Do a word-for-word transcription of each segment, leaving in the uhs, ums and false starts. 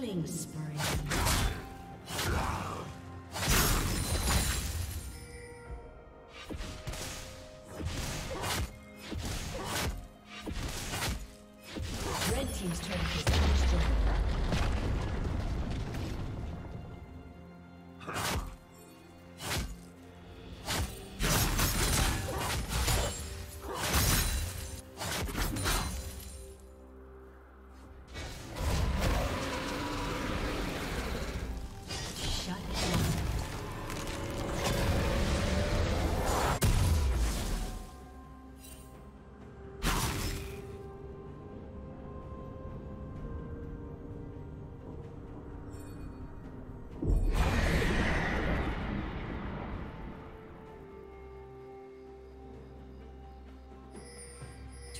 Killing spree.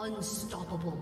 Unstoppable.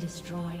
Destroyed.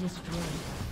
Destroyed.